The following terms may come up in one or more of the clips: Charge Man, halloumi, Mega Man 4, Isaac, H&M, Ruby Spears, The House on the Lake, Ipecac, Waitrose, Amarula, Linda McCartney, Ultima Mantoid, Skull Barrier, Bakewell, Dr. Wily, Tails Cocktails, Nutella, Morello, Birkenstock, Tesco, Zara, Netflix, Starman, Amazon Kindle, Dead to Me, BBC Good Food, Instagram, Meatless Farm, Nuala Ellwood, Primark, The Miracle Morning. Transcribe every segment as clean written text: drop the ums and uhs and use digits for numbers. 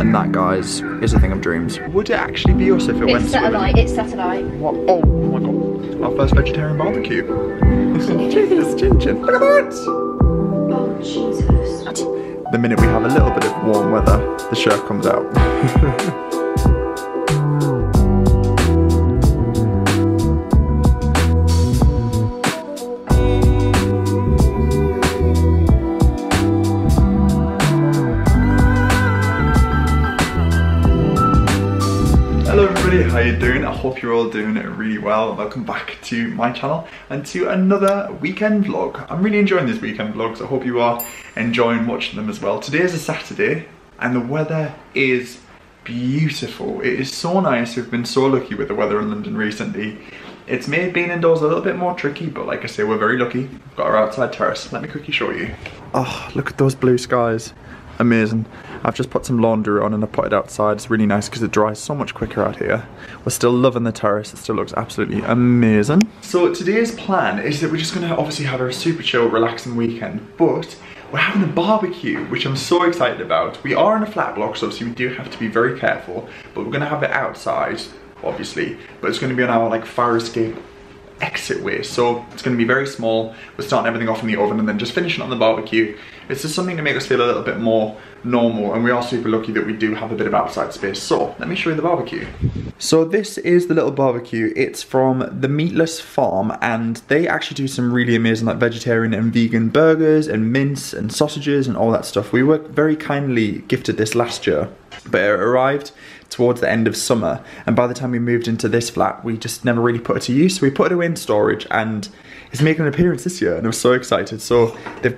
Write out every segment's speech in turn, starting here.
and that, guys, is a thing of dreams. Would it actually be us if it went Saturday? It's Saturday. What? Oh my god, our first vegetarian barbecue. Jesus, ginger. Look at that! Oh Jesus. The minute we have a little bit of warm weather, the shirt comes out. How you doing? I hope you're all doing really well. Welcome back to my channel and to another weekend vlog. I'm really enjoying these weekend vlogs. I hope you are enjoying watching them as well. Today is a Saturday and the weather is beautiful. It is so nice. We've been so lucky with the weather in London recently. It's made being indoors a little bit more tricky, but like I say, we're very lucky. We've got our outside terrace. Let me quickly show you. Oh, look at those blue skies. Amazing. I've just put some laundry on and I put it outside. It's really nice because it dries so much quicker out here. We're still loving the terrace. It still looks absolutely amazing. So today's plan is that we're just going to obviously have a super chill, relaxing weekend, but we're having a barbecue, which I'm so excited about. We are in a flat block, so obviously we do have to be very careful, but we're going to have it outside, obviously, but it's going to be on our like fire escape exit way, so it's going to be very small. We're starting everything off in the oven and then just finishing on the barbecue. It's just something to make us feel a little bit more normal, and we are super lucky that we do have a bit of outside space. So let me show you the barbecue. So this is the little barbecue. It's from the Meatless Farm, and they actually do some really amazing like vegetarian and vegan burgers and mince and sausages and all that stuff. We were very kindly gifted this last year, but it arrived towards the end of summer, and by the time we moved into this flat, we just never really put it to use, so we put it away in storage, and it's making an appearance this year, and I'm so excited. So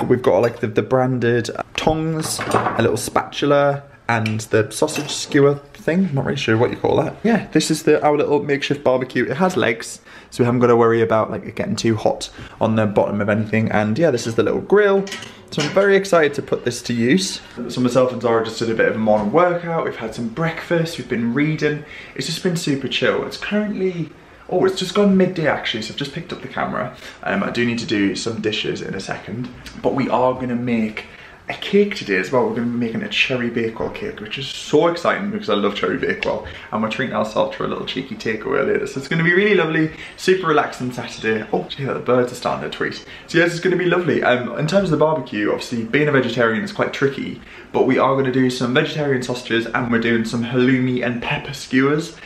we've got like the branded tongs, a little spatula, and the sausage skewer thing. I'm not really sure what you call that. Yeah, this is our little makeshift barbecue. It has legs, so we haven't got to worry about like it getting too hot on the bottom of anything. And yeah, this is the little grill. So I'm very excited to put this to use. So myself and Zara just did a bit of a morning workout. We've had some breakfast, we've been reading. It's just been super chill. It's currently, oh, it's just gone midday actually, so I've just picked up the camera. I do need to do some dishes in a second, but we are gonna make a cake today as well. We're going to be making a cherry Bakewell cake, which is so exciting because I love cherry Bakewell, and we're treating ourselves for a little cheeky takeaway later. So it's going to be really lovely, super relaxing Saturday. Oh, gee, the birds are starting to tweet. So yes, it's going to be lovely. In terms of the barbecue, obviously being a vegetarian is quite tricky, but we are going to do some vegetarian sausages and we're doing some halloumi and pepper skewers.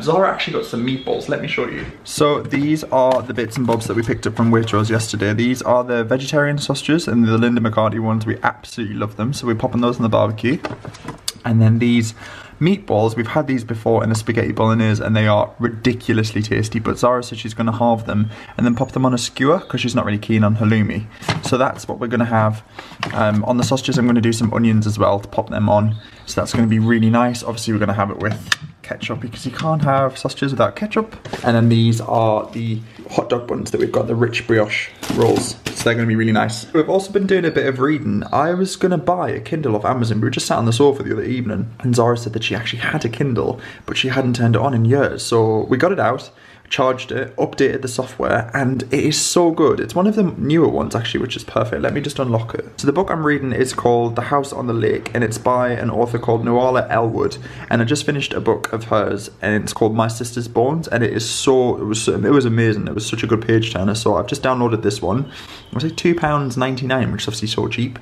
Zara actually got some meatballs. Let me show you. So these are the bits and bobs that we picked up from Waitrose yesterday. These are the vegetarian sausages and the Linda McCartney ones. We absolutely love them, so we're popping those on the barbecue. And then these meatballs, we've had these before in a spaghetti bolognese and they are ridiculously tasty, but Zara said she's going to halve them and then pop them on a skewer because she's not really keen on halloumi. So that's what we're going to have. On the sausages, I'm going to do some onions as well to pop them on, so that's going to be really nice. Obviously we're going to have it with ketchup because you can't have sausages without ketchup. And then these are the hot dog buns that we've got, the rich brioche rolls. So they're going to be really nice. We've also been doing a bit of reading. I was going to buy a Kindle off Amazon. We were just sat on the sofa the other evening and Zara said that she actually had a Kindle, but she hadn't turned it on in years. So we got it out, charged it, updated the software, and it is so good. It's one of the newer ones actually, which is perfect. Let me just unlock it. So the book I'm reading is called The House on the Lake, and it's by an author called Nuala Ellwood. And I just finished a book of hers and it's called My Sister's Bones, and it was amazing. It was such a good page turner. So I've just downloaded this one. It was like £2.99, which is obviously so cheap.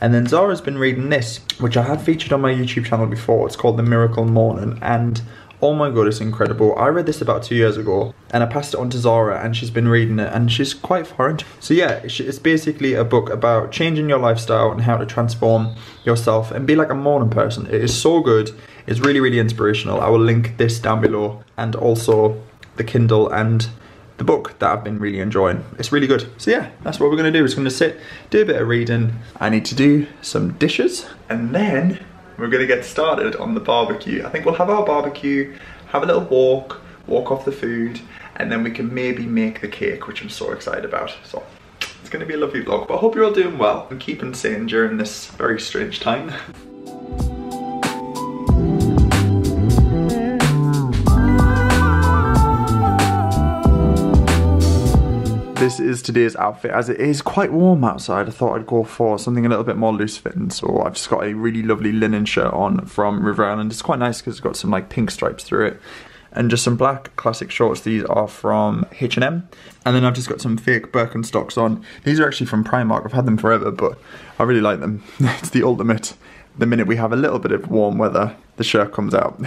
And then Zara's been reading this, which I have featured on my YouTube channel before. It's called The Miracle Morning, and oh my god, it's incredible. I read this about 2 years ago and I passed it on to Zara and she's been reading it and she's quite far into it. So yeah, it's basically a book about changing your lifestyle and how to transform yourself and be like a morning person. It is so good. It's really, really inspirational. I will link this down below and also the Kindle and the book that I've been really enjoying. It's really good. So yeah, that's what we're going to do. We're just going to sit, do a bit of reading. I need to do some dishes and then we're going to get started on the barbecue. I think we'll have our barbecue, have a little walk off the food, and then we can maybe make the cake, which I'm so excited about. So it's going to be a lovely vlog, but I hope you're all doing well and keeping sane during this very strange time. this is today's outfit. As it is quite warm outside, I thought I'd go for something a little bit more loose fitting. So I've just got a really lovely linen shirt on from River Island. It's quite nice because it's got some like pink stripes through it. And just some black classic shorts. These are from H&M. And then I've just got some fake Birkenstocks on. These are actually from Primark. I've had them forever, but I really like them. It's the ultimate. The minute we have a little bit of warm weather, the shirt comes out.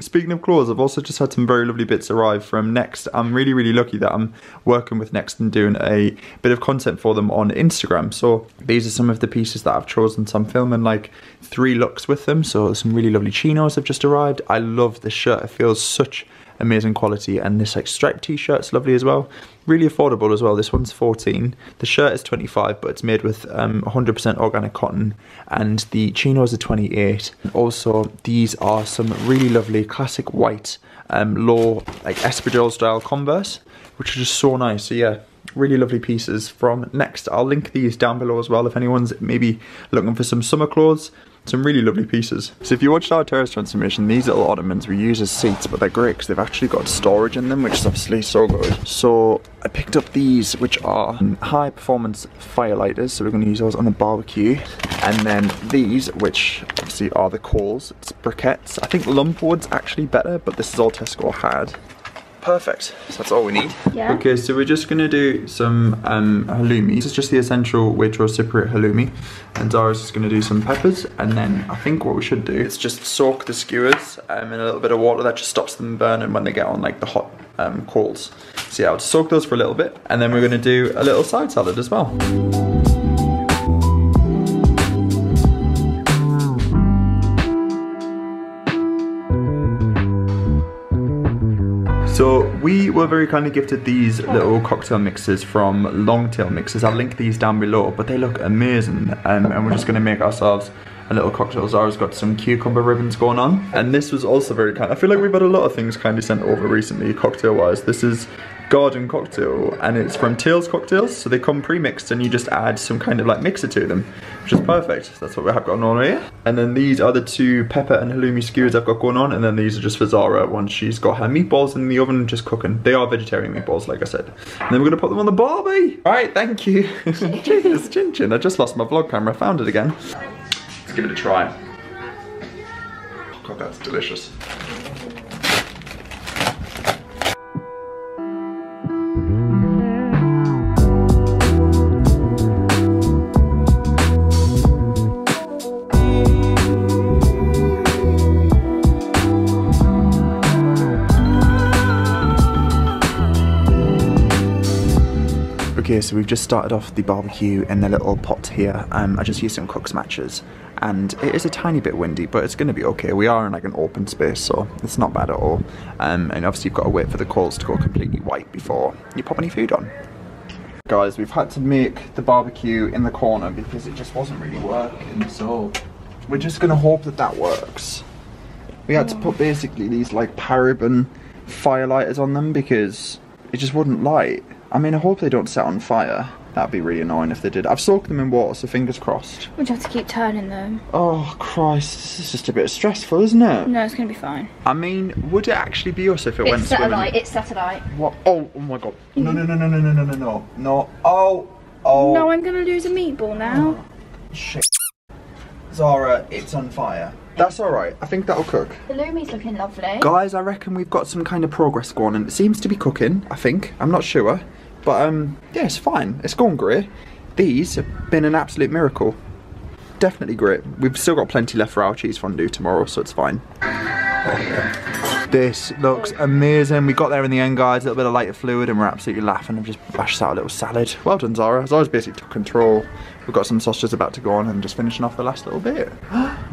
Speaking of clothes, I've also just had some very lovely bits arrive from Next. I'm really, really lucky that I'm working with Next and doing a bit of content for them on Instagram. So these are some of the pieces that I've chosen. So I'm filming like 3 looks with them. So some really lovely chinos have just arrived. I love this shirt. It feels such amazing quality, and this like striped t-shirt's lovely as well. Really affordable as well. This one's 14. The shirt is 25, but it's made with 100% organic cotton, and the chinos are 28. Also, these are some really lovely classic white low like espadrille style Converse, which are just so nice. So yeah, really lovely pieces from Next. I'll link these down below as well if anyone's maybe looking for some summer clothes. Some really lovely pieces. So if you watched our terrace transformation, these little ottomans we use as seats, but they're great because they've actually got storage in them, which is obviously so good. So I picked up these, which are high performance firelighters, so we're going to use those on a barbecue. And then these, which obviously are the coals, it's briquettes. I think lumpwood's actually better, but this is all Tesco had. Perfect, so that's all we need. Yeah. Okay, so we're just gonna do some halloumi. This is just the essential Waitrose Cypriot halloumi. And Zara's just gonna do some peppers. And then I think what we should do is just soak the skewers in a little bit of water. That just stops them burning when they get on like the hot coals. So yeah, I'll just soak those for a little bit. And then we're gonna do a little side salad as well. So we were very kindly gifted these little cocktail mixers from Long Tail Mixers. I'll link these down below, but they look amazing. And we're just gonna make ourselves a little cocktail. Zara's got some cucumber ribbons going on. And this was also very kind. I feel like we've had a lot of things kindly sent over recently, cocktail-wise. This is garden cocktail, and it's from Tails Cocktails. So they come pre-mixed, and you just add some kind of like mixer to them, which is perfect. So that's what we have going on here. And then these are the 2 pepper and halloumi skewers I've got going on, and then these are just for Zara once she's got her meatballs in the oven just cooking. They are vegetarian meatballs, like I said. And then we're gonna put them on the barbie. All right, thank you. Jesus, chin chin. I just lost my vlog camera. I found it again. Let's give it a try. Oh God, that's delicious. Okay, so we've just started off the barbecue in the little pot here. I just used some cook's matches, and it is a tiny bit windy, but it's going to be okay. We are in like an open space, so it's not bad at all. And obviously you've got to wait for the coals to go completely white before you pop any food on. Guys, we've had to make the barbecue in the corner because it just wasn't really working, so we're just going to hope that that works. We had to put basically these like paraben firelighters on them because it just wouldn't light. I mean, I hope they don't set on fire. That'd be really annoying if they did. I've soaked them in water, so fingers crossed. We'd have to keep turning them. Oh, Christ, this is just a bit stressful, isn't it? No, it's going to be fine. I mean, would it actually be us if it went swimming? It's satellite. What? Oh my God. No, no, no, no, no, no, no, no, no, no. Oh, oh. No, I'm going to lose a meatball now. Oh, shit. Zara, it's on fire. That's all right, I think that'll cook. The halloumi's looking lovely. Guys, I reckon we've got some kind of progress going, and it seems to be cooking, I think. I'm not sure, but yeah, it's fine. It's gone great. These have been an absolute miracle. Definitely great. We've still got plenty left for our cheese fondue tomorrow, so it's fine. This looks amazing. We got there in the end, guys. A little bit of lighter fluid, and we're absolutely laughing. I've just bashed out a little salad. Well done, Zara. Zara's basically took control. We've got some sausages about to go on, and just finishing off the last little bit.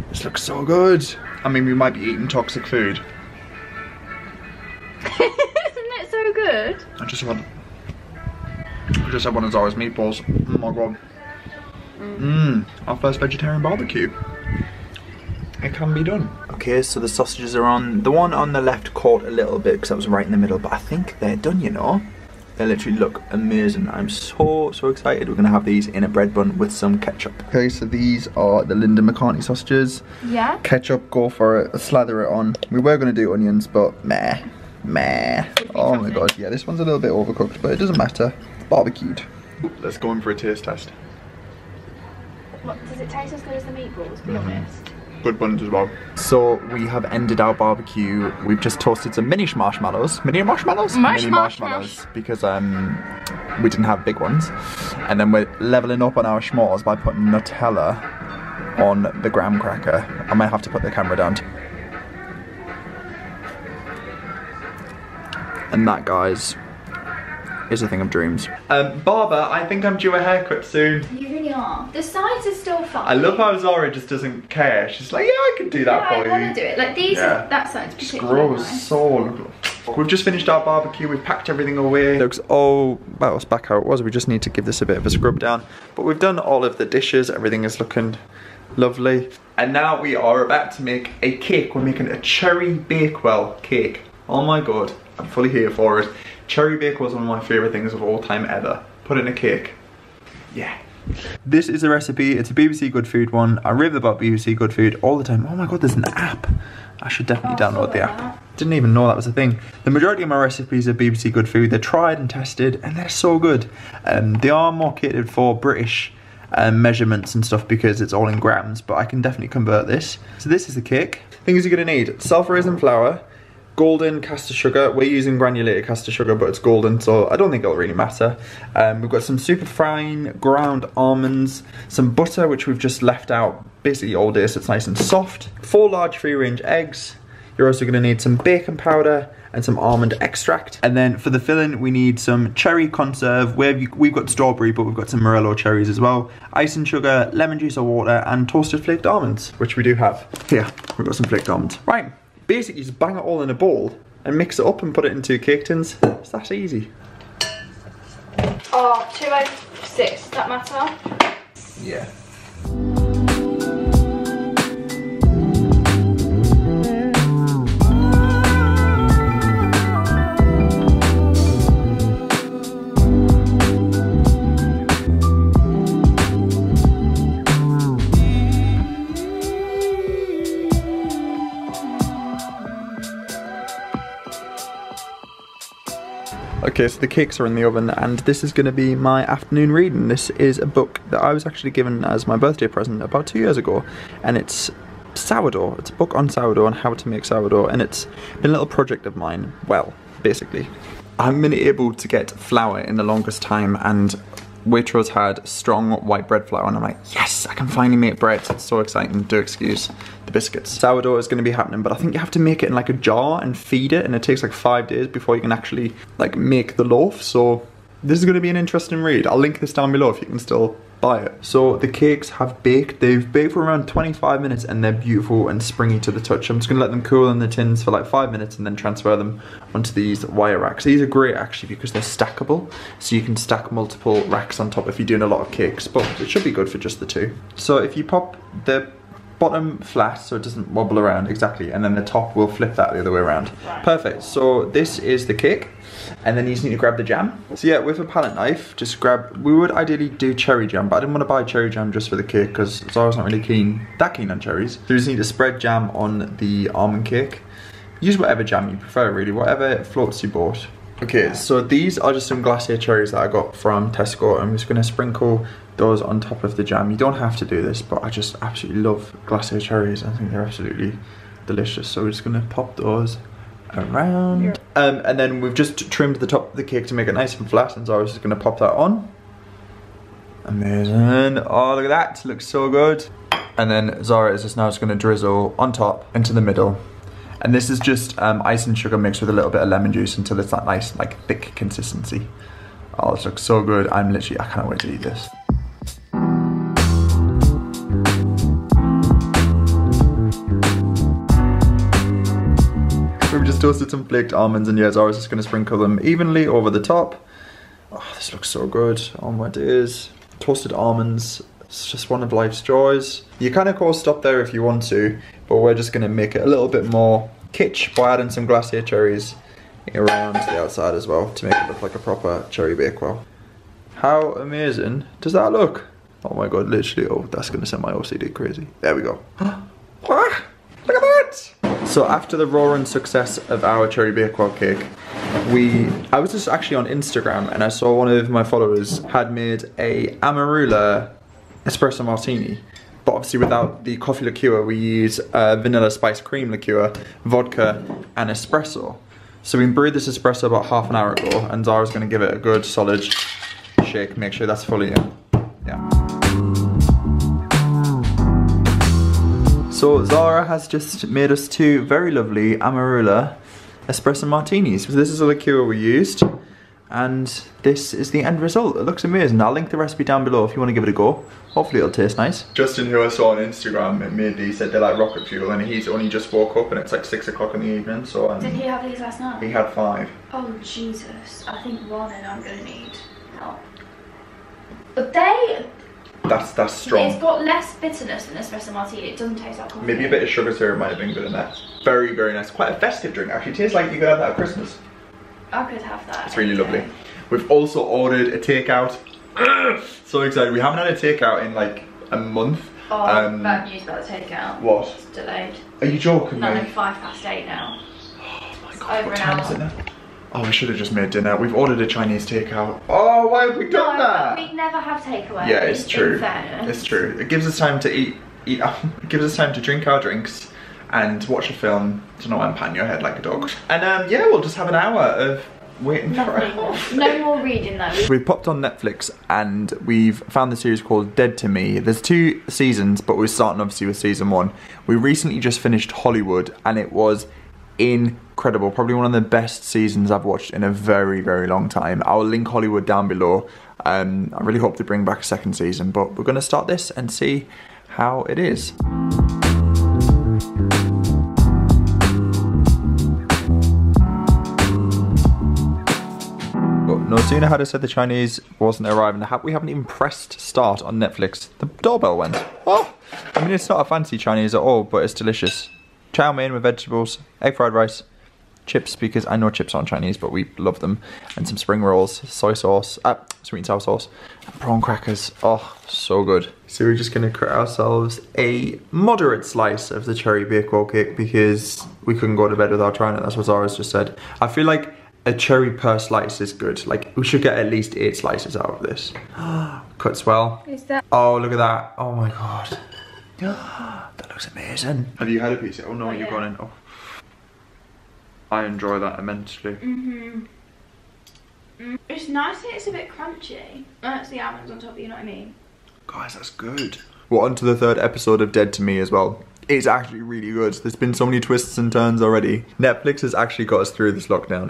This looks so good. I mean, we might be eating toxic food. Isn't it so good? I just had one of Zara's meatballs. Oh my God. Mmm, our first vegetarian barbecue. It can be done. Okay, so the sausages are on. The one on the left caught a little bit because that was right in the middle, but I think they're done, you know. They literally look amazing. I'm so excited. We're gonna have these in a bread bun with some ketchup. Okay, so these are the Linda McCartney sausages. Yeah. Ketchup, go for it, slather it on. We were gonna do onions, but meh. Oh my God, yeah, this one's a little bit overcooked, but it doesn't matter. barbecued. Let's go in for a taste test. What, does it taste as good as the meatballs, be honest? Good buns as well. So we have ended our barbecue. We've just toasted some mini marshmallows. Mini marshmallows. Because we didn't have big ones. And then we're leveling up on our s'mores by putting Nutella on the graham cracker. I might have to put the camera down. And that, guys, is a thing of dreams. Barber, I think I'm due a haircut soon. You really are. The sides are still fine. I love how Zara just doesn't care. She's like, yeah, I can do that for you. I want to do it. Like these, that side's particularly nice. So we've just finished our barbecue. We've packed everything away. It looks all well, it's back how it was. We just need to give this a bit of a scrub down. But we've done all of the dishes. Everything is looking lovely. And now we are about to make a cake. We're making a cherry Bakewell cake. Oh my god. I'm fully here for it. Cherry Bakewell is one of my favourite things of all time ever. Put in a cake. Yeah. This is the recipe. It's a BBC Good Food one. I rave about BBC Good Food all the time. Oh my god, there's an app. I should definitely download the app. Didn't even know that was a thing. The majority of my recipes are BBC Good Food. They're tried and tested and they're so good. They are more catered for British measurements and stuff because it's all in grams, but I can definitely convert this. So this is the cake. Things you're going to need. Self-raising flour. Golden caster sugar. We're using granulated caster sugar, but it's golden, so I don't think it'll really matter. We've got some super fine ground almonds, some butter, which we've just left out basically all day, so it's nice and soft. 4 large free-range eggs. You're also going to need some baking powder and some almond extract. And then for the filling, we need some cherry conserve. We've got strawberry, but we've got some Morello cherries as well. Icing sugar, lemon juice or water, and toasted flaked almonds, which we do have. Here, we've got some flaked almonds. Right. Basically, just bang it all in a bowl and mix it up and put it into cake tins. It's that easy. Oh, 2 out of 6. Does that matter? Yeah. Okay, so the cakes are in the oven, and this is going to be my afternoon reading. This is a book that I was actually given as my birthday present about 2 years ago, and it's sourdough. It's a book on sourdough and how to make sourdough, and it's been a little project of mine. Well, basically, I haven't been able to get flour in the longest time, and Waitrose had strong white bread flour, and I'm like, yes, I can finally make bread. It's so exciting. Do excuse the biscuits. Sourdough is going to be happening, but I think you have to make it in like a jar and feed it, and it takes like 5 days before you can actually like make the loaf. So this is going to be an interesting read. I'll link this down below if you can still buy it. So the cakes have baked. They've baked for around 25 minutes, and they're beautiful and springy to the touch. I'm just going to let them cool in the tins for like 5 minutes and then transfer them onto these wire racks. These are great actually because they're stackable, so you can stack multiple racks on top if you're doing a lot of cakes, but it should be good for just the two. So if you pop the bottom flat so it doesn't wobble around, exactly, and then the top will flip that the other way around. Perfect. So this is the cake, and then you just need to grab the jam. So yeah, with a palette knife, just grab, we would ideally do cherry jam, but I didn't want to buy cherry jam just for the cake because Zara's not really that keen on cherries. So you just need to spread jam on the almond cake. Use whatever jam you prefer really, whatever floats you bought. Okay, so these are just some glacé cherries that I got from Tesco. I'm just going to sprinkle those on top of the jam. You don't have to do this, but I just absolutely love glacé cherries. I think they're absolutely delicious. So we're just going to pop those around. And then we've just trimmed the top of the cake to make it nice and flat, and so I was just going to pop that on. Amazing. Oh, look at that. It looks so good. And then Zara is just now just going to drizzle on top into the middle. And this is just ice and sugar mixed with a little bit of lemon juice until it's that nice, like, thick consistency. Oh, this looks so good. I can't wait to eat this. We've just toasted some flaked almonds, and yeah, Zara's just gonna sprinkle them evenly over the top. Oh, this looks so good. Oh my days. Toasted almonds. It's just one of life's joys. You can of course stop there if you want to, but we're just gonna make it a little bit more kitsch by adding some glacé cherries around the outside as well to make it look like a proper cherry Bakewell. How amazing does that look? Oh my god, literally, oh, that's gonna send my OCD crazy. There we go. Look at that! So after the roaring success of our cherry Bakewell cake, I was just actually on Instagram and I saw one of my followers had made a Amarula espresso martini. But obviously without the coffee liqueur, we use vanilla spice cream liqueur, vodka and espresso. So we brewed this espresso about half an hour ago and Zara's gonna give it a good solid shake, make sure that's fully in. Yeah. So Zara has just made us two very lovely Amarula espresso martinis. So this is the liqueur we used and this is the end result. It looks amazing. I'll link the recipe down below if you want to give it a go. Hopefully it'll taste nice. Justin, who I saw on Instagram, immediately said they're like rocket fuel, and he's only just woke up and it's like 6 o'clock in the evening, so... Did he have these last night? He had 5. Oh Jesus, I think one and I'm gonna need help. But they... That's strong. It's got less bitterness than espresso martini. It doesn't taste like coffee. Maybe a bit of sugar syrup might have been good in there. Very, very nice. Quite a festive drink actually. It tastes like you could have that at Christmas. I could have that. It's really lovely. We've also ordered a takeout. So excited. We haven't had a takeout in like a month. Oh, bad news about the takeout. What? It's delayed. Are you joking me? It's 8:05 now. Oh my god, what time is it now? Oh, we should have just made dinner. We've ordered a Chinese takeout. Oh, why have we done that? We never have takeaway. Yeah, it's true. It's true. It gives us time to eat up. It gives us time to drink our drinks and watch a film to not unpan your head like a dog. And yeah, we'll just have an hour of waiting for it. No more reading though. We've popped on Netflix and we've found the series called Dead to Me. There's 2 seasons, but we're starting obviously with season 1. We recently just finished Hollywood and it was incredible. Probably one of the best seasons I've watched in a very, very long time. I'll link Hollywood down below. I really hope they bring back a second season, but we're gonna start this and see how it is. No sooner had I said the Chinese wasn't arriving, we haven't even pressed start on Netflix. The doorbell went. Oh! I mean, it's not a fancy Chinese at all, but it's delicious. Chow mein with vegetables, egg fried rice, chips, because I know chips aren't Chinese, but we love them, and some spring rolls, soy sauce, sweet and sour sauce, and prawn crackers. Oh, so good. So we're just gonna cut ourselves a moderate slice of the cherry Bakewell cake because we couldn't go to bed without trying it. That's what Zara's just said. I feel like a cherry per slice is good. Like, we should get at least 8 slices out of this. Cuts well. Oh, look at that. Oh my god. That looks amazing. Have you had a piece? Oh no, you've gone in. Oh. I enjoy that immensely. It's nice that it's a bit crunchy. That's the almonds on top, you know what I mean? Guys, that's good. We're on to the 3rd episode of Dead to Me as well. It's actually really good. There's been so many twists and turns already. Netflix has actually got us through this lockdown.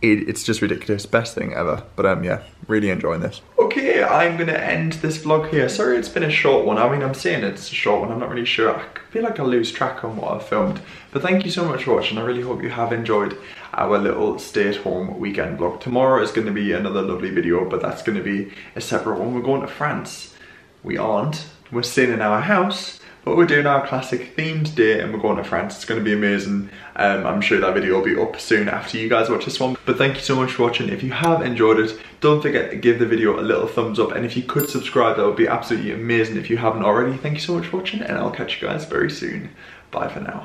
It's just ridiculous, best thing ever. But yeah, really enjoying this. Okay, I'm gonna end this vlog here. Sorry it's been a short one. I mean, I'm saying it's a short one, I'm not really sure. I feel like I lose track on what I've filmed. But thank you so much for watching. I really hope you have enjoyed our little stay-at-home weekend vlog. Tomorrow is gonna be another lovely video, but that's gonna be a separate one. We're going to France. We aren't. We're staying in our house. But we're doing our classic themed day and we're going to France. It's going to be amazing. I'm sure that video will be up soon after you guys watch this one. But thank you so much for watching. If you have enjoyed it, don't forget to give the video a little thumbs up. And if you could subscribe, that would be absolutely amazing if you haven't already. Thank you so much for watching and I'll catch you guys very soon. Bye for now.